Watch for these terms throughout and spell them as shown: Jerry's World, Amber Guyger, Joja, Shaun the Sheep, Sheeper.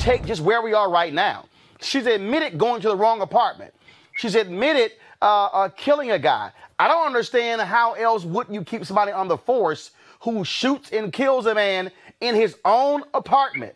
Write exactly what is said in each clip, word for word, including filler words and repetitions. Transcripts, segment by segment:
take just where we are right now. She's admitted going to the wrong apartment. She's admitted uh, uh, killing a guy. I don't understand how else wouldn't you keep somebody on the force who shoots and kills a man in his own apartment.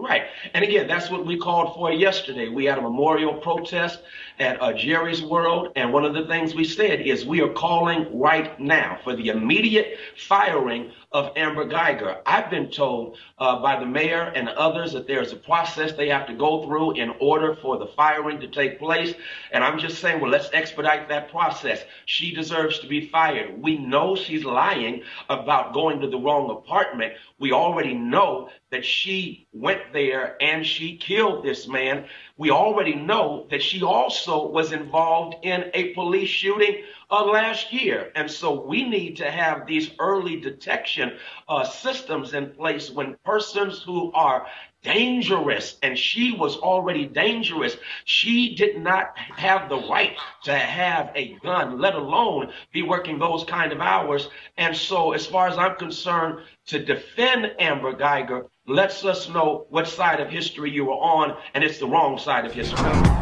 Right. And again, that's what we called for yesterday. We had a memorial protest at uh, Jerry's World. And one of the things we said is we are calling right now for the immediate firing of Amber Guyger. I've been told uh, by the mayor and others that there's a process they have to go through in order for the firing to take place. And I'm just saying, well, let's expedite that process. She deserves to be fired. We know she's lying about going to the wrong apartment. We already know that she went there and she killed this man. We already know that she also was involved in a police shooting uh, last year. And so we need to have these early detection uh, systems in place when persons who are dangerous, and she was already dangerous. She did not have the right to have a gun, let alone be working those kind of hours. And so as far as I'm concerned, to defend Amber Guyger lets us know what side of history you were on, and it's the wrong side of history.